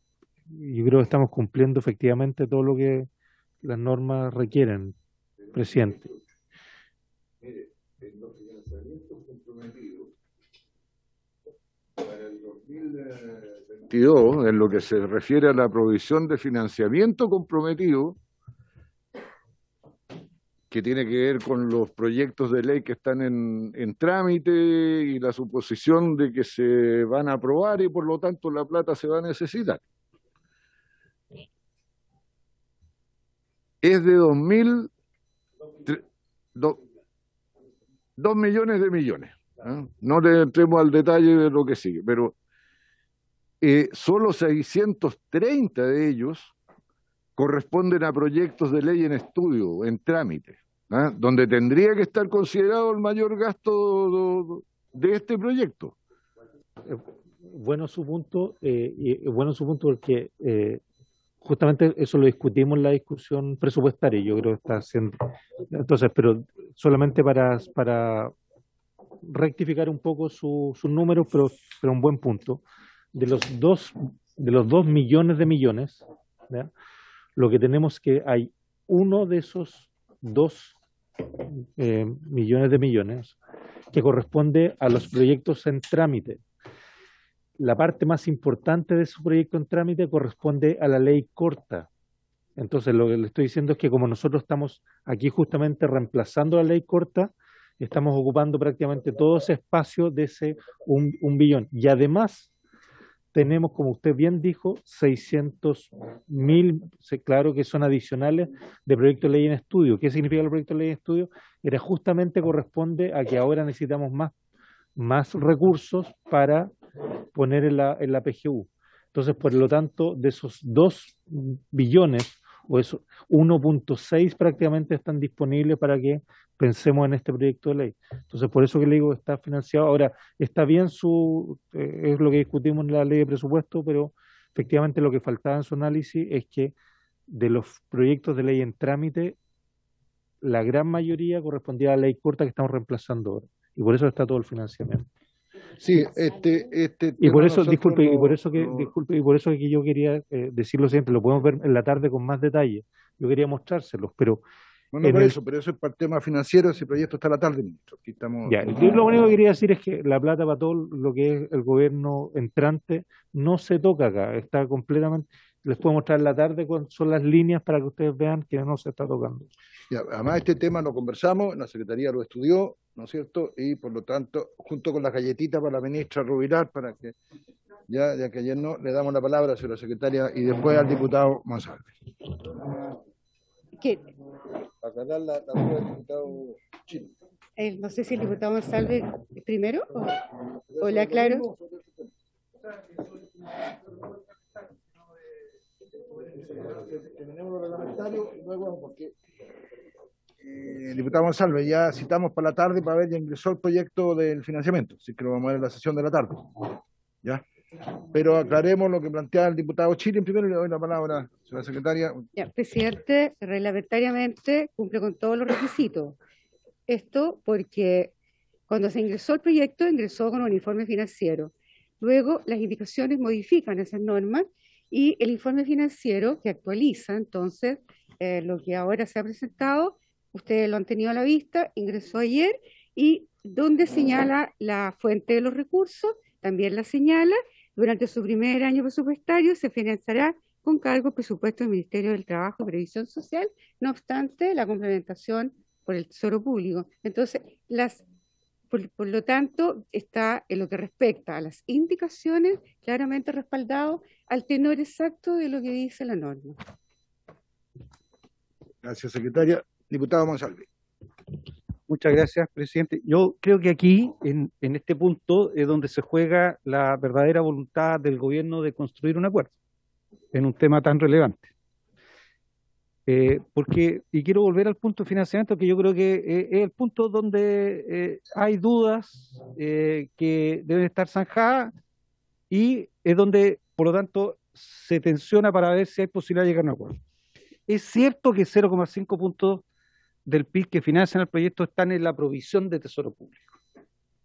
Yo creo que estamos cumpliendo efectivamente todo lo que las normas requieren, presidente. Mire, en los financiamientos comprometidos para el 2022, en lo que se refiere a la provisión de financiamiento comprometido, que tiene que ver con los proyectos de ley que están en trámite y la suposición de que se van a aprobar y por lo tanto la plata se va a necesitar, es de 2 millones de millones. No le entremos al detalle de lo que sigue, pero solo 630 de ellos corresponden a proyectos de ley en estudio, en trámite, donde tendría que estar considerado el mayor gasto de este proyecto. Bueno su punto, porque justamente eso lo discutimos en la discusión presupuestaria, yo creo que está haciendo. Entonces, pero solamente para rectificar un poco sus números, pero un buen punto. De los dos millones de millones, ¿verdad?, lo que tenemos es que hay uno de esos 2 millones de millones que corresponde a los proyectos en trámite. La parte más importante de ese proyecto en trámite corresponde a la ley corta. Entonces, lo que le estoy diciendo es que como nosotros estamos aquí justamente reemplazando la ley corta, estamos ocupando prácticamente todo ese espacio de ese 1 billón. Y además tenemos, como usted bien dijo, 600.000, claro que son adicionales, de proyecto de ley en estudio. ¿Qué significa el proyecto de ley en estudio? Era justamente corresponde a que ahora necesitamos más recursos para poner en la PGU. Entonces, por lo tanto, de esos 2 billones, o eso, 1.6 prácticamente están disponibles para que pensemos en este proyecto de ley. Entonces, por eso que le digo que está financiado. Ahora, está bien es lo que discutimos en la ley de presupuesto, pero efectivamente lo que faltaba en su análisis es que de los proyectos de ley en trámite, la gran mayoría correspondía a la ley corta que estamos reemplazando ahora. Y por eso está todo el financiamiento. Sí, y por eso, disculpe, no, y por eso que no, disculpe, y por eso que yo quería decirlo siempre, lo podemos ver en la tarde con más detalle. Yo quería mostrárselos, pero bueno, pero eso es para el tema financiero, ese proyecto está a la tarde, ministro. Aquí estamos. Ya, lo único que quería decir es que la plata para todo lo que es el gobierno entrante no se toca acá, está completamente. Les puedo mostrar en la tarde cuáles son las líneas para que ustedes vean que no se está tocando. Ya, además este tema lo conversamos, la Secretaría lo estudió, ¿no es cierto? Y por lo tanto, junto con las galletitas para la ministra Rubilar, para que ya que ayer no, le damos la palabra a la secretaria y después al diputado Monsalve. ¿Qué? Aclarar la duda del diputado Chino. No sé si el diputado Monsalve primero o la aclaro. Diputado Monsalve, ya citamos para la tarde para ver, ya ingresó el proyecto del financiamiento, así que lo vamos a ver en la sesión de la tarde, ¿ya? Pero aclaremos lo que plantea el diputado Chilin primero y le doy la palabra a la secretaria. Ya, presidente, reglamentariamente cumple con todos los requisitos. Esto porque cuando se ingresó el proyecto, ingresó con un informe financiero. Luego las indicaciones modifican esas normas y el informe financiero que actualiza, entonces, lo que ahora se ha presentado, ustedes lo han tenido a la vista, ingresó ayer, y donde señala la fuente de los recursos, también la señala, durante su primer año presupuestario se financiará con cargo presupuesto del Ministerio del Trabajo y Previsión Social, no obstante, la complementación por el Tesoro Público. Entonces, por lo tanto, está en lo que respecta a las indicaciones claramente respaldado al tenor exacto de lo que dice la norma. Gracias, secretaria. Diputado Monsalve. Muchas gracias, presidente. Yo creo que aquí, en este punto, es donde se juega la verdadera voluntad del gobierno de construir un acuerdo en un tema tan relevante. Y quiero volver al punto de financiamiento, que yo creo que es el punto donde hay dudas que deben estar zanjadas, y es donde, por lo tanto, se tensiona para ver si hay posibilidad de llegar a un acuerdo. Es cierto que 0,5 puntos del PIB que financian el proyecto están en la provisión de Tesoro Público,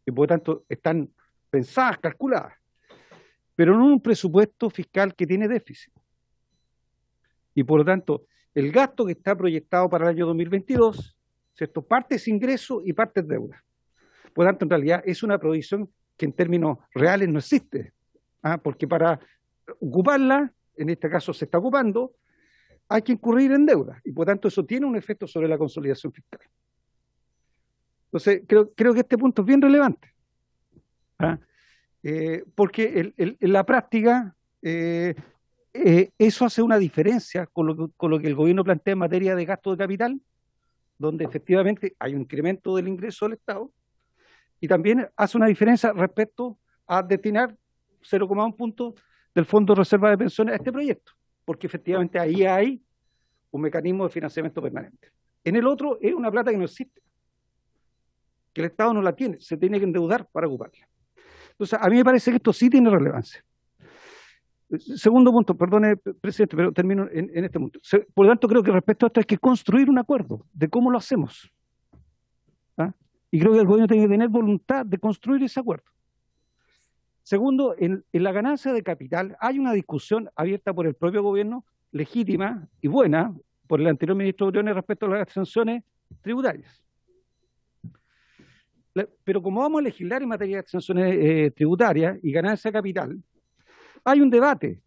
y por lo tanto están pensadas, calculadas, pero no en un presupuesto fiscal que tiene déficit. Y por lo tanto, el gasto que está proyectado para el año 2022, ¿cierto?, parte es ingreso y parte es deuda. Por lo tanto, en realidad es una provisión que en términos reales no existe, porque para ocuparla, en este caso se está ocupando, hay que incurrir en deuda, y por tanto eso tiene un efecto sobre la consolidación fiscal. Entonces, creo que este punto es bien relevante, porque en la práctica eso hace una diferencia con lo que el gobierno plantea en materia de gasto de capital, donde efectivamente hay un incremento del ingreso del Estado, y también hace una diferencia respecto a destinar 0,1 puntos del Fondo de Reserva de Pensiones a este proyecto, porque efectivamente ahí hay un mecanismo de financiamiento permanente. En el otro es una plata que no existe, que el Estado no la tiene, se tiene que endeudar para ocuparla. Entonces, a mí me parece que esto sí tiene relevancia. Segundo punto, perdone, presidente, pero termino en este punto. Por lo tanto, creo que respecto a esto hay que construir un acuerdo de cómo lo hacemos. Y creo que el gobierno tiene que tener voluntad de construir ese acuerdo. Segundo, en la ganancia de capital hay una discusión abierta por el propio gobierno, legítima y buena, por el anterior ministro Briones respecto a las exenciones tributarias. Pero como vamos a legislar en materia de exenciones tributarias y ganancia de capital, hay un debate.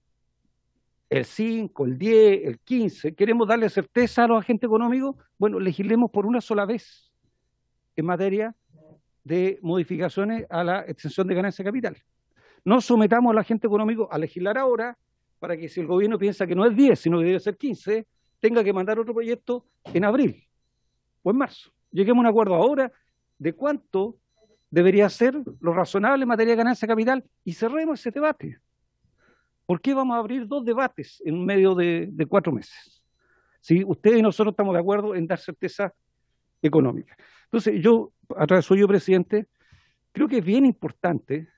El 5, el 10, el 15, ¿queremos darle certeza a los agentes económicos? Bueno, legislemos por una sola vez en materia de modificaciones a la exención de ganancia de capital. No sometamos al agente económico a legislar ahora para que, si el gobierno piensa que no es 10, sino que debe ser 15, tenga que mandar otro proyecto en abril o en marzo. Lleguemos a un acuerdo ahora de cuánto debería ser lo razonable en materia de ganancia de capital y cerremos ese debate. ¿Por qué vamos a abrir dos debates en medio de 4 meses? Si ustedes y nosotros estamos de acuerdo en dar certeza económica. Entonces, yo, a través suyo, presidente, creo que es bien importante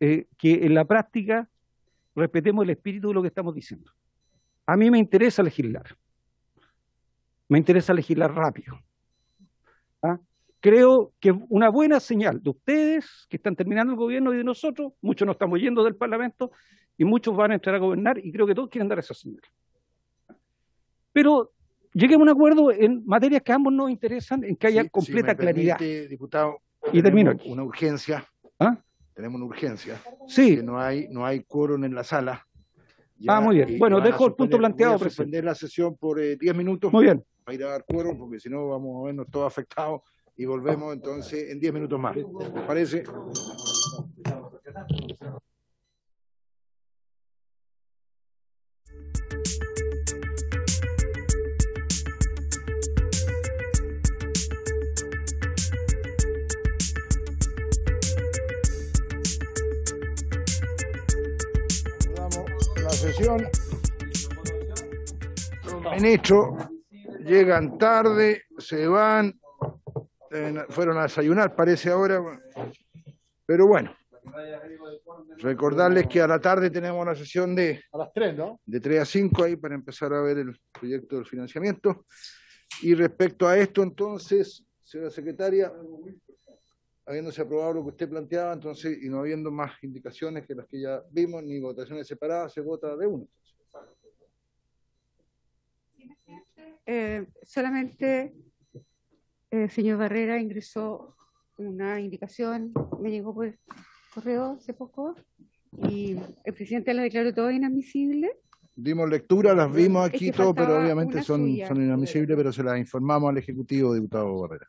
que en la práctica respetemos el espíritu de lo que estamos diciendo. A mí me interesa legislar. Me interesa legislar rápido. Creo que una buena señal de ustedes, que están terminando el gobierno, y de nosotros, muchos nos estamos yendo del Parlamento y muchos van a entrar a gobernar, y creo que todos quieren dar esa señal. Pero lleguemos a un acuerdo en materias que a ambos nos interesan, en que haya completa claridad. Diputado, y termino aquí. Una urgencia. Tenemos una urgencia. Sí. No hay quórum en la sala. Ya, muy bien. Bueno, dejo el punto planteado, presidente. Suspender la sesión por 10 minutos. Muy bien. Para ir a dar quórum, porque si no vamos a vernos todos afectados, y volvemos entonces en 10 minutos más. ¿Te parece? Sesión. Ministro, llegan tarde, se van, fueron a desayunar, parece ahora, pero bueno, recordarles que a la tarde tenemos una sesión de a las 3, ¿no? De 3 a 5 ahí para empezar a ver el proyecto del financiamiento. Y respecto a esto, entonces, señora secretaria, habiéndose aprobado lo que usted planteaba, entonces, y no habiendo más indicaciones que las que ya vimos, ni votaciones separadas, se vota de uno. Solamente, señor Barrera, ingresó una indicación, me llegó por correo hace poco, y el presidente la declaró todo inadmisible, Dimos lectura, las vimos aquí todo, pero obviamente son inadmisibles, pero se las informamos al Ejecutivo, diputado Barrera.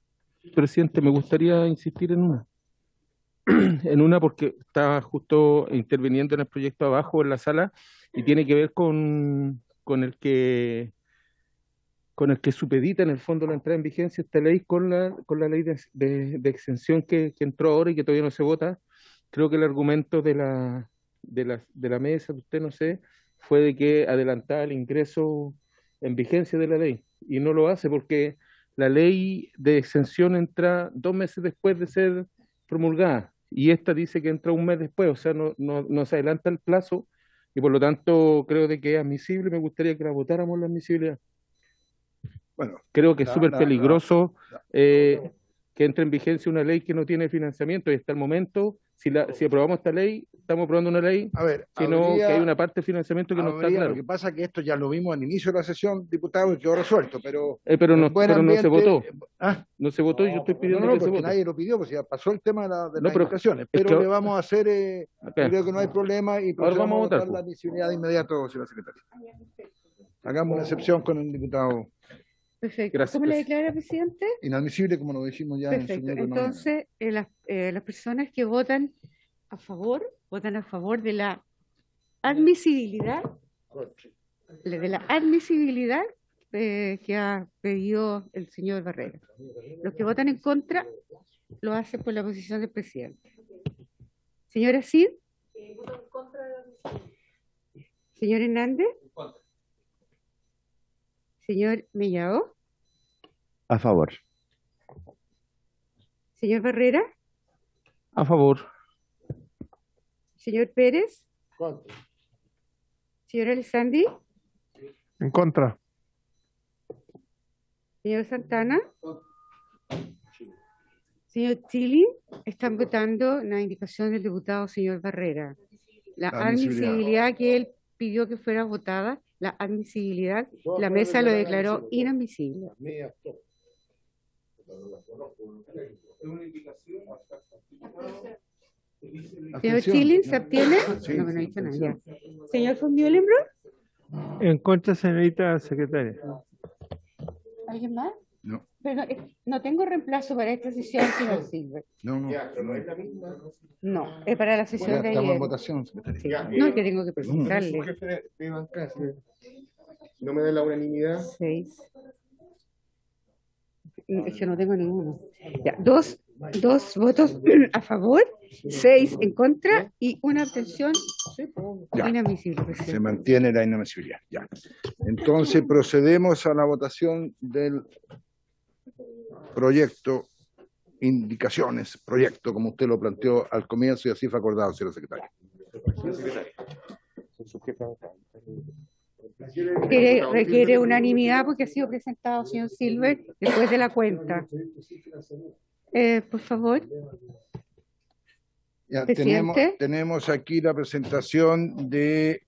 Presidente, me gustaría insistir en una. Porque está justo interviniendo en el proyecto abajo en la sala y tiene que ver con el que supedita en el fondo la entrada en vigencia esta ley con la ley de exención que entró ahora y que todavía no se vota. Creo que el argumento de la mesa, de usted, no sé, fue de que adelantaba el ingreso en vigencia de la ley, y no lo hace porque la ley de exención entra 2 meses después de ser promulgada, y esta dice que entra 1 mes después, o sea, no se adelanta el plazo, y por lo tanto creo de que es admisible. Me gustaría que la votáramos, la admisibilidad. Bueno, creo que es súper peligroso que entre en vigencia una ley que no tiene financiamiento, y hasta el momento, si aprobamos esta ley, estamos aprobando una ley que hay una parte de financiamiento que no está claro. Lo que pasa es que esto ya lo vimos al inicio de la sesión, diputado, y quedó resuelto, pero no se votó. No se votó, y yo estoy pidiendo que se vote. Nadie lo pidió, porque ya pasó el tema de las votaciones, pero le vamos a hacer, creo que no hay problema, y ahora vamos a votar la admisibilidad de inmediato, señora secretaria. Hagamos una excepción con el diputado. Perfecto. Gracias. ¿Cómo le declara, presidente? Inadmisible, como lo dijimos ya. Perfecto. En entonces, las personas que votan a favor de la admisibilidad, que ha pedido el señor Barrera. Los que votan en contra lo hacen por la posición del presidente. Señora Cid. ¿Votan en contra de la admisibilidad? Señor Hernández. En contra. Señor Mellado. A favor. Señor Barrera. A favor. Señor Pérez. Contra. Señor Alessandri. En contra. Señor Santana. Señor Chilin. Están votando la indicación del diputado señor Barrera. La admisibilidad que él pidió que fuera votada, la admisibilidad, la mesa lo declaró inadmisible. Señor Chilin, ¿se abstiene? No, no hizo nada. Señor von Mühlenbrock. En contra, señorita secretaria. ¿Alguien más? No. Pero no tengo reemplazo para esta sesión, señor Silver. No, es para la sesión de ayer. Estamos en votación, secretaria. Sí. No, es que tengo que presentarle. No me da la unanimidad. 6. Yo no tengo ninguno. Ya, 2 votos a favor, 6 en contra y 1 abstención. Inadmisible. Se mantiene la inadmisibilidad. Ya. Entonces procedemos a la votación del proyecto, indicaciones, proyecto, como usted lo planteó al comienzo, y así fue acordado, señor secretario. Requiere unanimidad porque ha sido presentado, señor Silver, después de la cuenta. Por favor. Ya, tenemos aquí la presentación de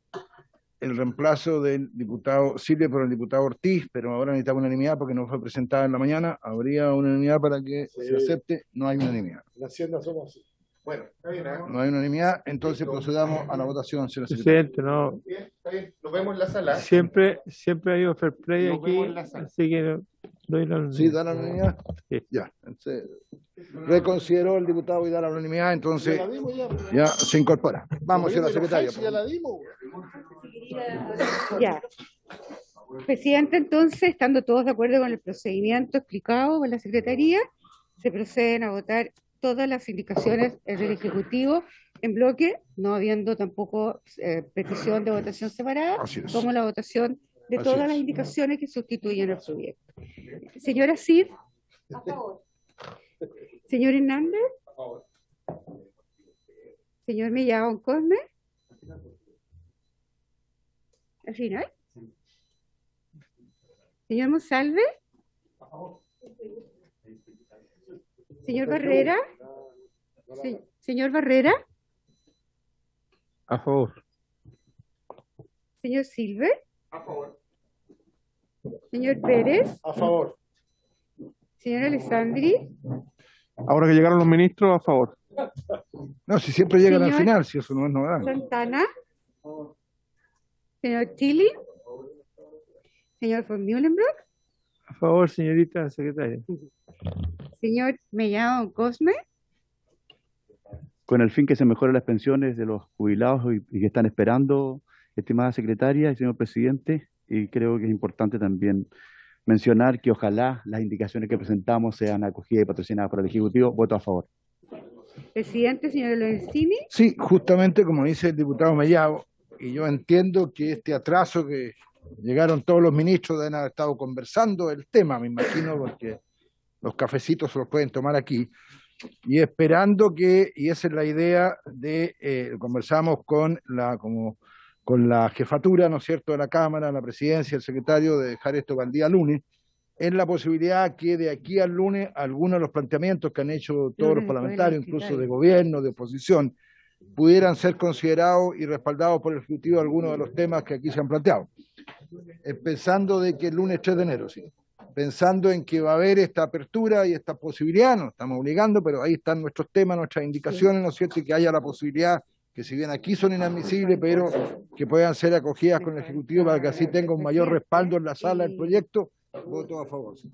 el reemplazo del diputado Silver por el diputado Ortiz, pero ahora necesitamos unanimidad porque no fue presentada en la mañana. ¿Habría unanimidad para que se acepte? No hay unanimidad. La Hacienda somos así. Bueno, está bien, ¿eh? No hay unanimidad, entonces procedamos a la votación, señor secretario. No. Está bien, nos vemos en la sala. Siempre hay fair play aquí, así que doy la unanimidad. ¿Sí da la unanimidad? Sí. Ya, entonces, reconsideró el diputado y da la unanimidad, entonces ya se incorpora. Vamos, señor secretario. Ya la dimos. Ya. Presidente, entonces, estando todos de acuerdo con el procedimiento explicado por la Secretaría, se proceden a votar todas las indicaciones del Ejecutivo en bloque, no habiendo tampoco petición de votación separada, como la votación de todas las indicaciones que sustituyen el proyecto. Señora Cid. A favor. Señor Hernández. A favor. Señor Millón, Cosme. Al final. Señor Monsalve. A favor. Señor Barrera. Señor Barrera. A favor. Señor Silver. A favor. Señor Pérez. A favor. Señor Alessandri. Ahora que llegaron los ministros, a favor. No, si siempre llegan al final, si eso no es novedad. Santana. Señor Chilin. Señor von Mühlenbrock. A favor, señorita secretaria. Señor Mellado, Cosme. Con el fin que se mejoren las pensiones de los jubilados y que están esperando, estimada secretaria y señor presidente, y creo que es importante también mencionar que ojalá las indicaciones que presentamos sean acogidas y patrocinadas por el Ejecutivo. Voto a favor. Presidente, señor Arencini. Sí, justamente como dice el diputado Mayau, y yo entiendo que este atraso que llegaron todos los ministros deben haber estado conversando el tema, me imagino, porque los cafecitos se los pueden tomar aquí, y esperando que, y esa es la idea de, conversamos con la jefatura, ¿no es cierto?, de la Cámara, la presidencia, el secretario, de dejar esto para el día lunes, es la posibilidad que de aquí al lunes algunos de los planteamientos que han hecho todos los parlamentarios, incluso de gobierno, de oposición, pudieran ser considerados y respaldados por el Ejecutivo algunos de los temas que aquí se han planteado. Pensando de que el lunes 3 de enero, sí, pensando en que va a haber esta apertura y esta posibilidad, no estamos obligando, pero ahí están nuestros temas, nuestras indicaciones, ¿no es cierto?, y que haya la posibilidad, que si bien aquí son inadmisibles, pero que puedan ser acogidas con el Ejecutivo para que así tenga un mayor respaldo en la sala del proyecto. Voto a favor. Sí.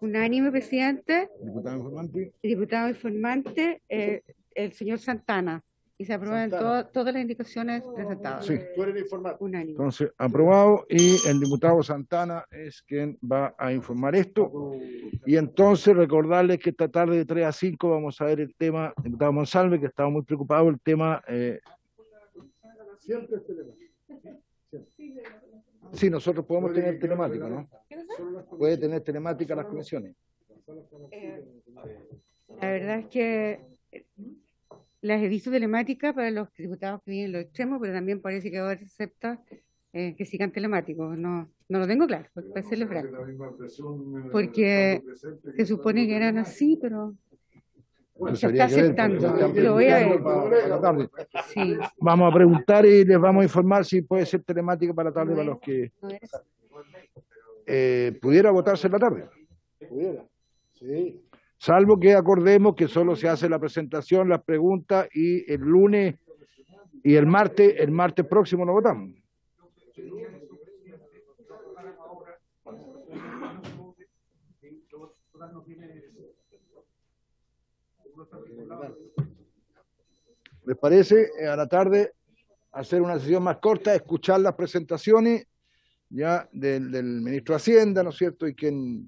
Unánime, presidente. Diputado informante. Diputado informante, el señor Santana. Y se aprueban todas las indicaciones presentadas. Sí. Tú eres el informante. Unánime. Entonces, aprobado, y el diputado Santana es quien va a informar esto. Y entonces recordarles que esta tarde de 3 a 5 vamos a ver el tema, diputado Monsalve, que estaba muy preocupado, el tema... Siempre es telemático. Sí, nosotros podemos tener telemática, ¿no? Puede tener telemática las comisiones. La verdad es que las he visto telemáticas para los diputados que viven en los extremos, pero también parece que ahora se acepta que sigan telemáticos. No lo tengo claro, para serles franco. Porque se supone que eran así, pero... Bueno, se está aceptando. Lo voy a ver. Sí. Vamos a preguntar y les vamos a informar si puede ser telemática para la tarde, para los que pudiera votarse en la tarde. Pudiera, sí. Salvo que acordemos que solo se hace la presentación, las preguntas, y el lunes y el martes próximo lo votamos. ¿Les parece? A la tarde hacer una sesión más corta, escuchar las presentaciones ya del ministro de Hacienda, ¿no es cierto? Y quien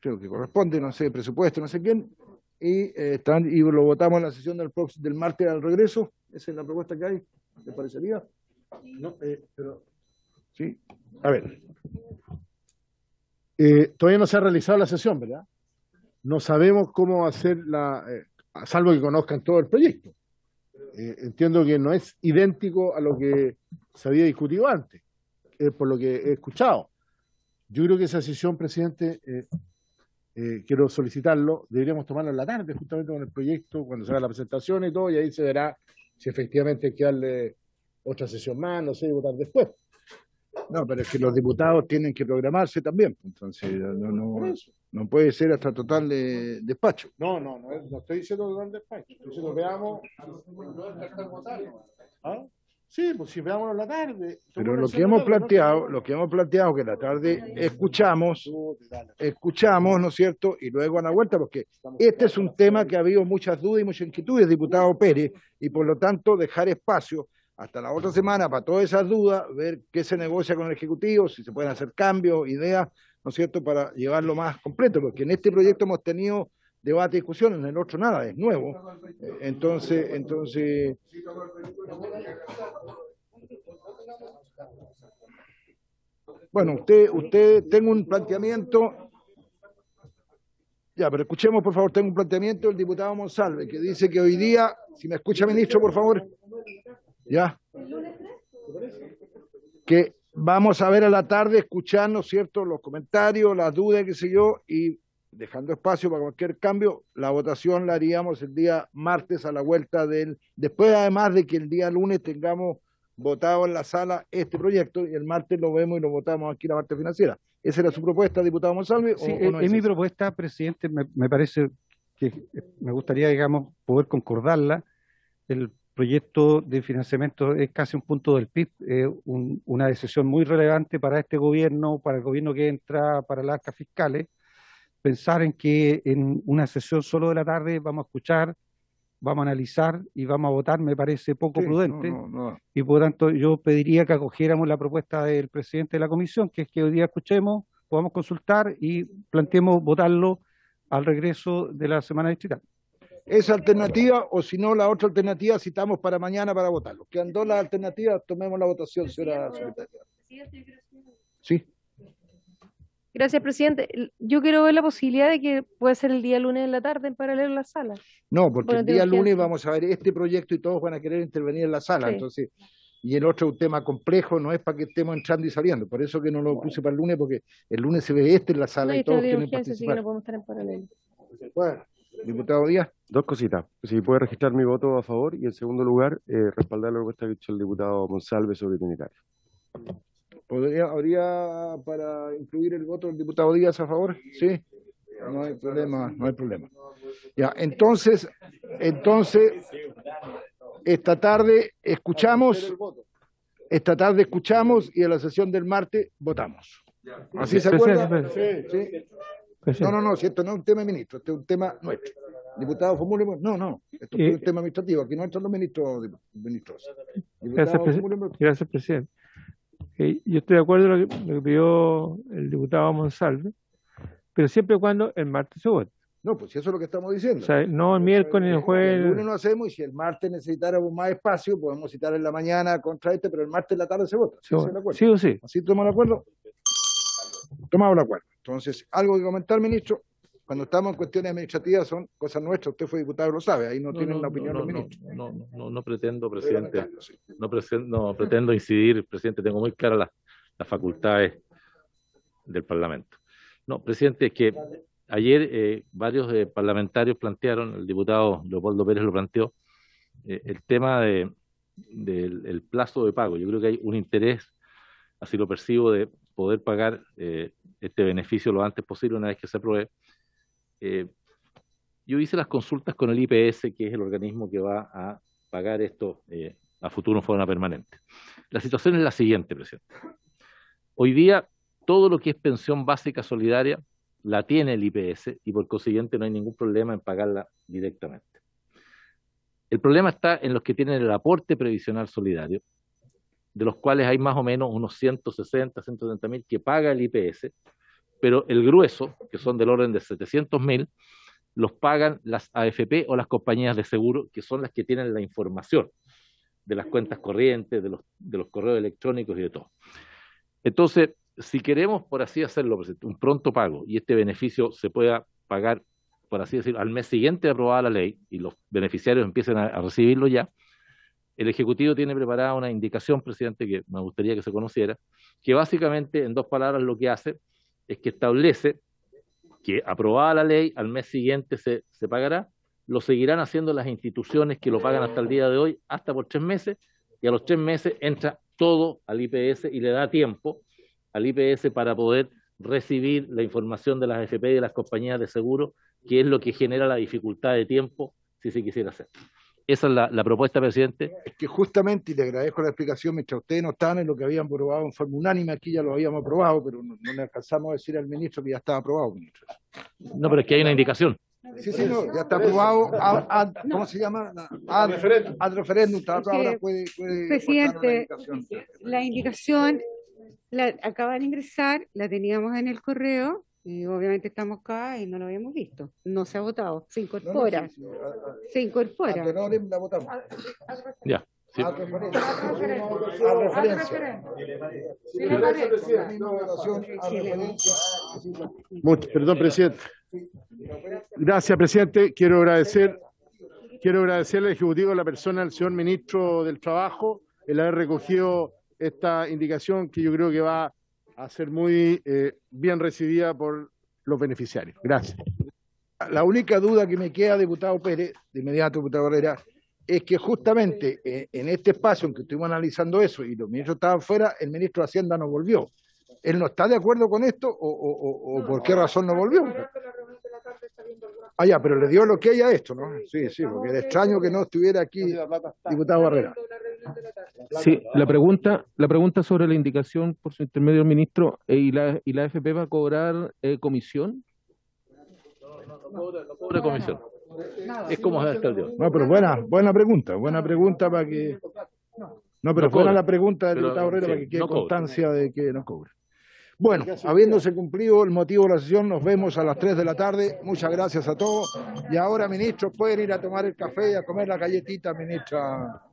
creo que corresponde, no sé, presupuesto, no sé quién, y lo votamos en la sesión del martes al regreso. Esa es la propuesta que hay, ¿les parecería? No, pero... Sí, a ver. Todavía no se ha realizado la sesión, ¿verdad? No sabemos cómo hacer la... salvo que conozcan todo el proyecto. Entiendo que no es idéntico a lo que se había discutido antes, por lo que he escuchado. Yo creo que esa sesión, presidente, quiero solicitarlo, deberíamos tomarlo en la tarde, justamente con el proyecto, cuando se haga la presentación y todo, y ahí se verá si efectivamente hay que darle otra sesión más, no sé, y votar después. No, pero es que los diputados tienen que programarse también, entonces no puede ser hasta total despacho. No estoy diciendo total despacho, estoy diciendo veamos... ¿Ah? Sí, pues si veamos la tarde... Pero lo que hemos planteado que la tarde escuchamos, ¿no es cierto?, y luego a la vuelta, porque este es un tema que ha habido muchas dudas y muchas inquietudes, diputado Pérez, y por lo tanto dejar espacio hasta la otra semana para todas esas dudas, ver qué se negocia con el Ejecutivo, si se pueden hacer cambios, ideas, ¿no es cierto?, para llevarlo más completo, porque en este proyecto hemos tenido debate y discusiones, en el otro nada, es nuevo. Entonces... Bueno, usted tengo un planteamiento... Ya, pero escuchemos, por favor, tengo un planteamiento del diputado Monsalve, que dice que hoy día, si me escucha, ministro, por favor... ¿Ya? Que vamos a ver a la tarde, escuchar, ¿no es cierto?, los comentarios, las dudas, qué sé yo, y dejando espacio para cualquier cambio, la votación la haríamos el día martes a la vuelta del... Después, además de que el día lunes tengamos votado en la sala este proyecto, y el martes lo vemos y lo votamos aquí en la parte financiera. ¿Esa era su propuesta, diputado Monsalve? Sí, es mi propuesta, presidente, me parece que me gustaría, digamos, poder concordarla. El proyecto de financiamiento es casi un punto del PIB, una decisión muy relevante para este gobierno, para el gobierno que entra, para las arcas fiscales. Pensar en que en una sesión solo de la tarde vamos a escuchar, vamos a analizar y vamos a votar, me parece poco prudente. No. Y por lo tanto yo pediría que acogiéramos la propuesta del presidente de la comisión, que es que hoy día escuchemos, podamos consultar y planteemos votarlo al regreso de la semana distrital. Esa alternativa, o si no, la otra alternativa citamos para mañana para votarlo. Quedan dos las alternativas, tomemos la votación, señora secretaria. Sí. Gracias, presidente. Yo quiero ver la posibilidad de que pueda ser el día lunes en la tarde en paralelo en la sala. No, porque el día lunes vamos a ver este proyecto y todos van a querer intervenir en la sala. Sí. Entonces, y el otro es un tema complejo, no es para que estemos entrando y saliendo. Por eso que no lo puse para el lunes, porque el lunes se ve este en la sala y todos quieren participar. Sí, que no podemos estar en paralelo. Bueno, diputado Díaz. Dos cositas. Si puede registrar mi voto a favor y en segundo lugar, respaldar lo que está dicho el diputado Monsalve sobre itinerario. ¿Habría para incluir el voto del diputado Díaz a favor? Sí, no hay problema, no hay problema. Ya, entonces, esta tarde escuchamos y a la sesión del martes votamos. ¿Así se acuerda? Sí. No, si esto no es un tema de ministro, este es un tema nuestro. Diputado, formulemos. No, esto es un tema administrativo, aquí no entran los ministros. Gracias, presidente. Yo estoy de acuerdo en lo que pidió el diputado Monsalve, pero siempre y cuando el martes se vote. No, pues eso es lo que estamos diciendo. O sea, no el miércoles ni el jueves. El lunes no hacemos y si el martes necesitáramos más espacio, podemos citar en la mañana contra este, pero el martes en la tarde se vota. ¿Sí o sí? ¿Así tomamos el acuerdo? Tomamos el acuerdo. Entonces, algo que comentar, ministro. Cuando estamos en cuestiones administrativas son cosas nuestras, usted fue diputado y lo sabe, ahí no tienen la opinión los ministros. No pretendo, presidente, no pretendo incidir, presidente, tengo muy claras las facultades del Parlamento. No, presidente, es que ayer varios parlamentarios plantearon, el diputado Leopoldo Pérez lo planteó, el tema del plazo de pago. Yo creo que hay un interés, así lo percibo, de poder pagar este beneficio lo antes posible una vez que se apruebe. Yo hice las consultas con el IPS, que es el organismo que va a pagar esto a futuro en forma permanente. La situación es la siguiente, presidente. Hoy día, todo lo que es pensión básica solidaria la tiene el IPS y por consiguiente no hay ningún problema en pagarla directamente. El problema está en los que tienen el aporte previsional solidario, de los cuales hay más o menos unos 160, 170 mil que paga el IPS, pero el grueso, que son del orden de 700.000, los pagan las AFP o las compañías de seguro, que son las que tienen la información de las cuentas corrientes, de los correos electrónicos y de todo. Entonces, si queremos, por así hacerlo, un pronto pago, y este beneficio se pueda pagar, por así decirlo, al mes siguiente de aprobada la ley, y los beneficiarios empiecen a recibirlo ya, el Ejecutivo tiene preparada una indicación, presidente, que me gustaría que se conociera, que básicamente, en dos palabras, lo que hace es que establece que aprobada la ley, al mes siguiente se pagará, lo seguirán haciendo las instituciones que lo pagan hasta el día de hoy, hasta por 3 meses, y a los 3 meses entra todo al IPS y le da tiempo al IPS para poder recibir la información de las AFP y de las compañías de seguro, que es lo que genera la dificultad de tiempo si se quisiera hacer. Esa es la propuesta, presidente. Es que justamente, y le agradezco la explicación, mientras ustedes no estaban en lo que habían aprobado en forma unánime, aquí ya lo habíamos aprobado, pero no le alcanzamos a decir al ministro que ya estaba aprobado, ministro. No, pero es que hay una indicación. Sí, no, ya está aprobado. ¿Cómo se llama? Ad referéndum. Ahora puede presidente, la indicación acaba de ingresar, la teníamos en el correo. Y obviamente estamos acá y no lo habíamos visto. No se ha votado. Se incorpora. Se incorpora. La votamos. Ya. Sí. Al referencia. Perdón, presidente. Gracias, presidente. Quiero agradecer al Ejecutivo, a la persona, al señor ministro del Trabajo, el haber recogido esta indicación que yo creo que va a ser muy bien recibida por los beneficiarios. Gracias. La única duda que me queda, diputado Pérez, de inmediato, diputado Barrera, es que justamente en este espacio en que estuvimos analizando eso y los ministros estaban fuera, el ministro de Hacienda no volvió. ¿Él no está de acuerdo con esto o por qué razón no volvió? Ah, ya, pero le dio lo que hay a esto, ¿no? Sí, sí, porque era extraño que no estuviera aquí diputado Barrera. Sí, la pregunta sobre la indicación por su intermedio, ministro, ¿y la AFP va a cobrar comisión? No cobra comisión. Es como hasta el día. No, pero buena pregunta para que... No, pero fuera la pregunta del diputado Barrera para que quede constancia de que no cobra. Bueno, habiéndose cumplido el motivo de la sesión, nos vemos a las 3 de la tarde. Muchas gracias a todos. Y ahora, ministros, pueden ir a tomar el café y a comer la galletita, ministra.